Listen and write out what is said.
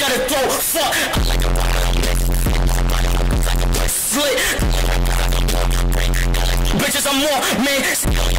gotta throw. Fuck, I like a body, I'm like a brick, like a brick, slit. Bitches, I'm more, man.